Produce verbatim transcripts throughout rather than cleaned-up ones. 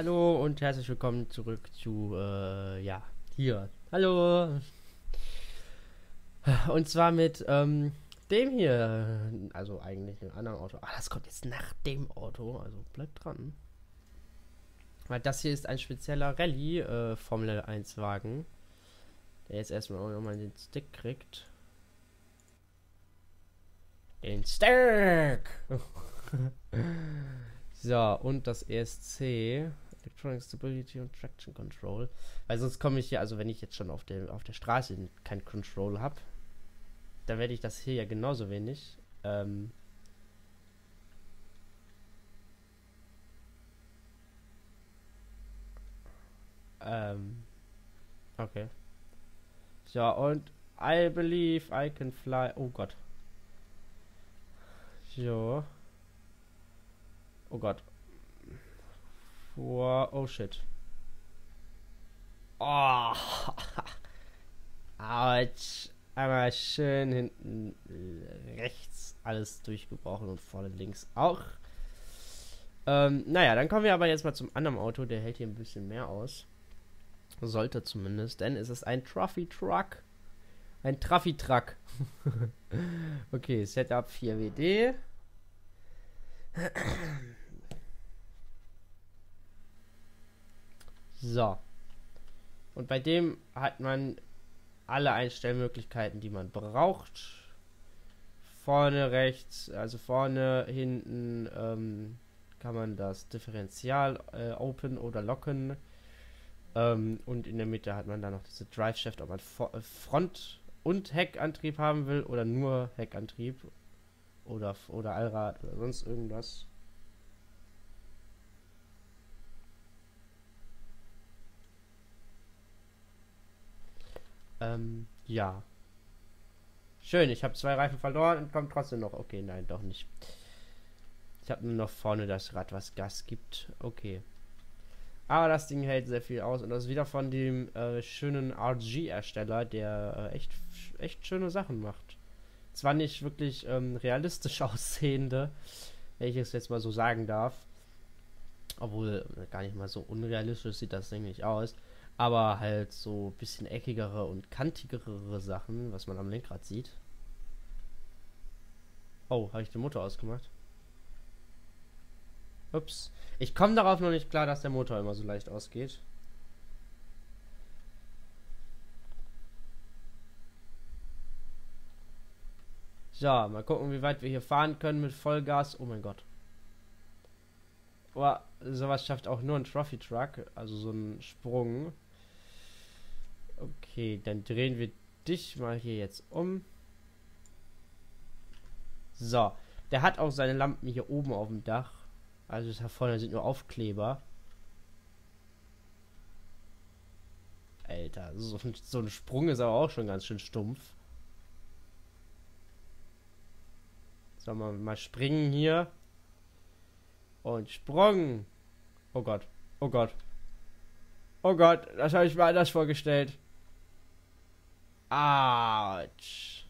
Hallo und herzlich willkommen zurück zu, äh, ja, hier. Hallo! Und zwar mit, ähm, dem hier. Also eigentlich dem anderen Auto. Ah, das kommt jetzt nach dem Auto, also bleibt dran. Weil das hier ist ein spezieller Rallye, äh, Formel eins Wagen. Der jetzt erstmal auch nochmal den Stick kriegt. Den Stick! So, und das E S C, Electronic Stability und Traction Control. Weil sonst komme ich hier, also wenn ich jetzt schon auf dem auf der Straße kein Control habe, dann werde ich das hier ja genauso wenig. Ähm ähm okay. So, und I believe I can fly. Oh Gott. So. Oh Gott. Wow, oh shit. Oh. Autsch. Einmal schön hinten rechts alles durchgebrochen und vorne links auch. Ähm, naja, dann kommen wir aber jetzt mal zum anderen Auto. Der hält hier ein bisschen mehr aus. Sollte zumindest, denn es ist ein Trophy Truck. Ein Trophy Truck. Okay, Setup vier W D. So. Und bei dem hat man alle Einstellmöglichkeiten, die man braucht. Vorne rechts, also vorne, hinten ähm, kann man das Differential äh, open oder locken. Ähm, und in der Mitte hat man dann noch diese Drive Shaft, ob man äh, Front- und Heckantrieb haben will oder nur Heckantrieb. Oder, oder Allrad oder sonst irgendwas. Ähm, ja. Schön, ich habe zwei Reifen verloren und komme trotzdem noch. Okay, nein, doch nicht. Ich habe nur noch vorne das Rad, was Gas gibt. Okay. Aber das Ding hält sehr viel aus und das ist wieder von dem äh, schönen R G-Ersteller, der äh, echt, echt schöne Sachen macht. Zwar nicht wirklich ähm, realistisch aussehende, wenn ich es jetzt mal so sagen darf. Obwohl, gar nicht mal so unrealistisch sieht das Ding nicht aus. Aber halt so ein bisschen eckigere und kantigere Sachen, was man am Lenkrad sieht. Oh, habe ich den Motor ausgemacht? Ups. Ich komme darauf noch nicht klar, dass der Motor immer so leicht ausgeht. So, mal gucken, wie weit wir hier fahren können mit Vollgas. Oh mein Gott. Oh, sowas schafft auch nur ein Trophy Truck. Also so ein Sprung. Okay, dann drehen wir dich mal hier jetzt um. So. Der hat auch seine Lampen hier oben auf dem Dach. Also da vorne sind nur Aufkleber. Alter, so, so ein Sprung ist aber auch schon ganz schön stumpf. So, mal, mal springen hier. Und Sprung. Oh Gott. Oh Gott. Oh Gott. Das habe ich mir anders vorgestellt. Autsch.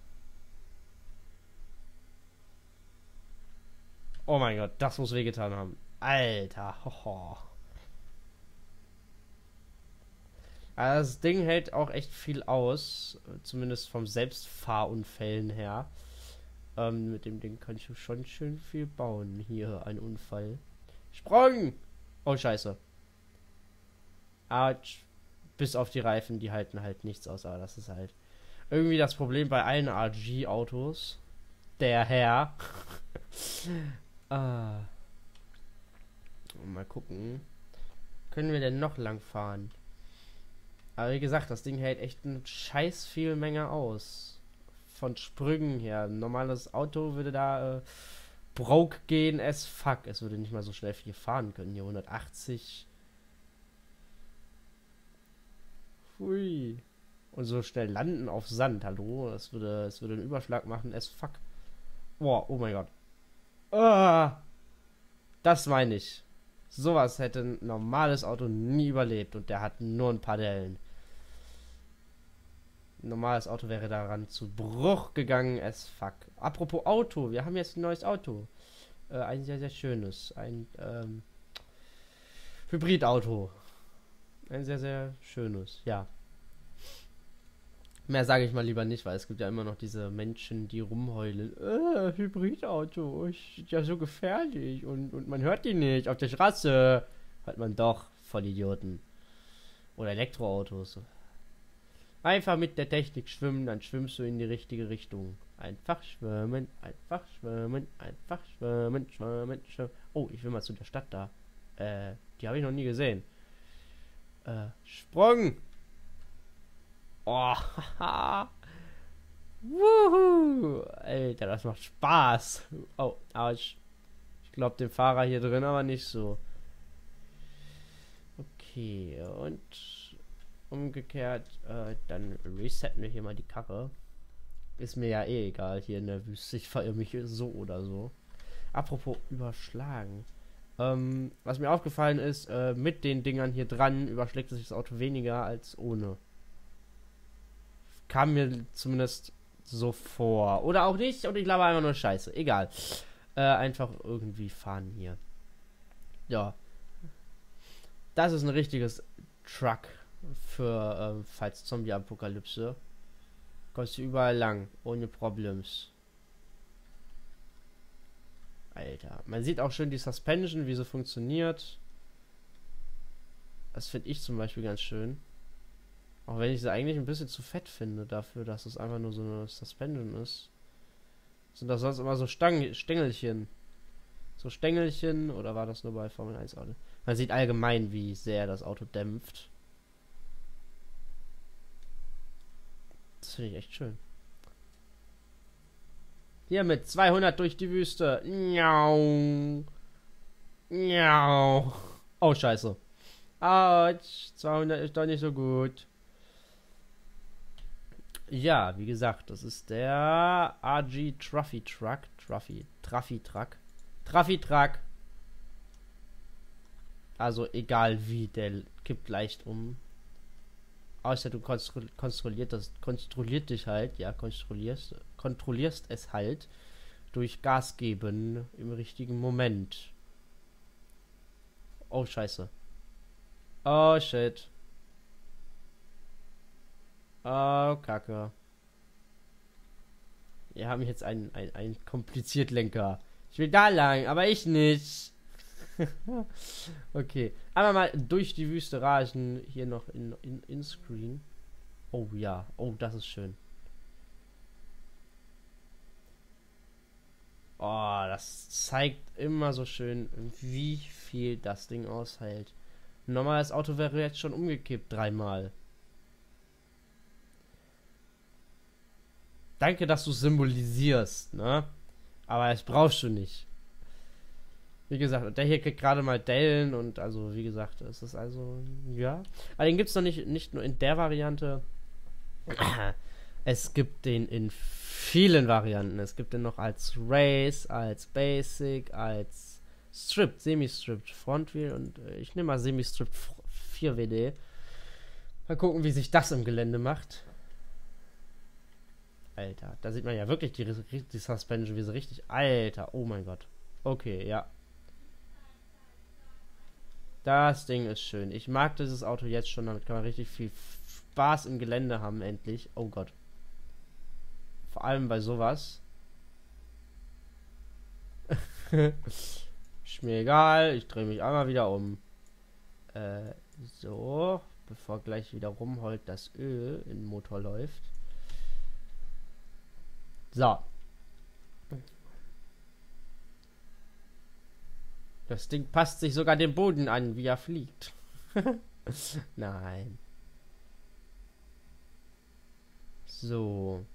Oh mein Gott. Das muss wehgetan haben. Alter. Hoho. Also das Ding hält auch echt viel aus. Zumindest vom Selbstfahrunfällen her. Ähm, mit dem Ding kann ich schon schön viel bauen. Hier, ein Unfall. Sprung! Oh, scheiße. Autsch. Bis auf die Reifen, die halten halt nichts aus. Aber das ist halt irgendwie das Problem bei allen R G-Autos. Der Herr. ah. Mal gucken. Können wir denn noch lang fahren? Aber wie gesagt, das Ding hält echt eine scheiß viel Menge aus. Von Sprüngen her. Ein normales Auto würde da äh, broke gehen, as fuck. Es würde nicht mal so schnell viel fahren können. Hier hundertachtzig. Hui. Und so schnell landen auf Sand. Hallo? Das würde, das würde einen Überschlag machen, as fuck. Boah, oh mein Gott. Ah, das meine ich. Sowas hätte ein normales Auto nie überlebt. Und der hat nur ein paar Dellen. Ein normales Auto wäre daran zu Bruch gegangen, as fuck. Apropos Auto, wir haben jetzt ein neues Auto. Äh, ein sehr, sehr schönes. Ein ähm, Hybridauto. Ein sehr, sehr schönes, ja. Mehr sage ich mal lieber nicht, weil es gibt ja immer noch diese Menschen, die rumheulen. Äh, Hybridauto, ist ja so gefährlich und, und man hört die nicht auf der Straße. Hört man doch, Vollidioten. Oder Elektroautos. Einfach mit der Technik schwimmen, dann schwimmst du in die richtige Richtung. Einfach schwimmen, einfach schwimmen, einfach schwimmen, schwimmen, schwimmen. Oh, ich will mal zu der Stadt da. Äh, die habe ich noch nie gesehen. Äh, Sprung! Oh, haha! Wuhu! Alter, das macht Spaß! Oh, Arsch. Ich glaube, den Fahrer hier drin aber nicht so. Okay, und umgekehrt, äh, dann resetten wir hier mal die Kacke. Ist mir ja eh egal hier in der Wüste. Ich fahre mich so oder so. Apropos überschlagen. Ähm, was mir aufgefallen ist, äh, mit den Dingern hier dran überschlägt sich das Auto weniger als ohne. Kam mir zumindest so vor. Oder auch nicht. Und ich laber einfach nur Scheiße. Egal. Äh, einfach irgendwie fahren hier. Ja. Das ist ein richtiges Truck für, äh, falls Zombie-Apokalypse. Kommst du überall lang, ohne Problems. Alter, man sieht auch schön die Suspension, wie sie funktioniert. Das finde ich zum Beispiel ganz schön. Auch wenn ich sie eigentlich ein bisschen zu fett finde dafür, dass es einfach nur so eine Suspension ist. Sind das sonst immer so Stang- Stängelchen. So Stängelchen, oder war das nur bei Formel eins Auto? Man sieht allgemein, wie sehr das Auto dämpft. Das finde ich echt schön. Hier mit zweihundert durch die Wüste. Miau. Miau. Oh, scheiße. Autsch. zweihundert ist doch nicht so gut. Ja, wie gesagt, das ist der R G Trophy Truck. Trophy. Trophy Truck. Trophy Truck. Also, egal wie, der kippt leicht um. Außer du konstru kontrolliert das, kontrolliert dich halt, ja, kontrollierst, kontrollierst es halt durch Gas geben im richtigen Moment. Oh, scheiße. Oh, shit. Oh, kacke. Wir haben jetzt einen, einen, einen kompliziert Lenker. Ich will da lang, aber ich nicht. Okay, einmal mal durch die Wüste rasen, hier noch in, in, in Screen. Oh ja, oh, das ist schön. Oh, das zeigt immer so schön, wie viel das Ding aushält. Ein normales Auto wäre jetzt schon umgekippt, dreimal. Danke, dass du symbolisierst, ne? Aber das brauchst du nicht. Wie gesagt, der hier kriegt gerade mal Dellen und also, wie gesagt, es ist also, ja. Aber den gibt es noch nicht, nicht nur in der Variante. Es gibt den in vielen Varianten. Es gibt den noch als Race, als Basic, als Stripped, Semi-Stripped Frontwheel und äh, ich nehme mal Semi-Stripped vier W D. Mal gucken, wie sich das im Gelände macht. Alter, da sieht man ja wirklich die, die Suspension, wie sie richtig, Alter, oh mein Gott. Okay, ja. Das Ding ist schön. Ich mag dieses Auto jetzt schon. Damit kann man richtig viel Spaß im Gelände haben, endlich. Oh Gott. Vor allem bei sowas. Ist mir egal. Ich drehe mich einmal wieder um. Äh, so. Bevor gleich wieder rumheult, das Öl in den Motor läuft. So. Das Ding passt sich sogar dem Boden an, wie er fliegt. Nein. So.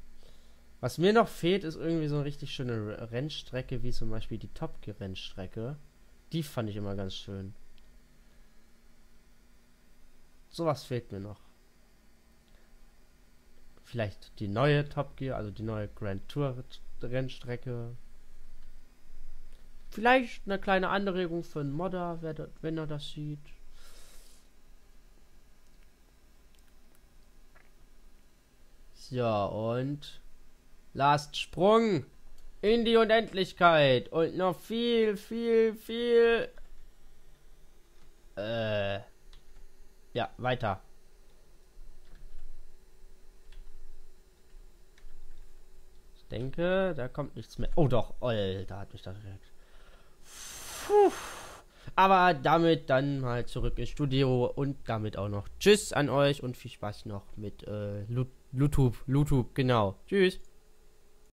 Was mir noch fehlt, ist irgendwie so eine richtig schöne Rennstrecke, wie zum Beispiel die Top Gear Rennstrecke. Die fand ich immer ganz schön. Sowas fehlt mir noch. Vielleicht die neue Top Gear, also die neue Grand Tour Rennstrecke. Vielleicht eine kleine Anregung für einen Modder, wenn er das sieht. Ja, und Last Sprung in die Unendlichkeit und noch viel, viel, viel. Äh. Ja, weiter. Ich denke, da kommt nichts mehr. Oh doch, Alter, hat mich das direkt. Puh. Aber damit dann halt zurück ins Studio und damit auch noch Tschüss an euch und viel Spaß noch mit äh, Lu- YouTube, YouTube, genau. Tschüss.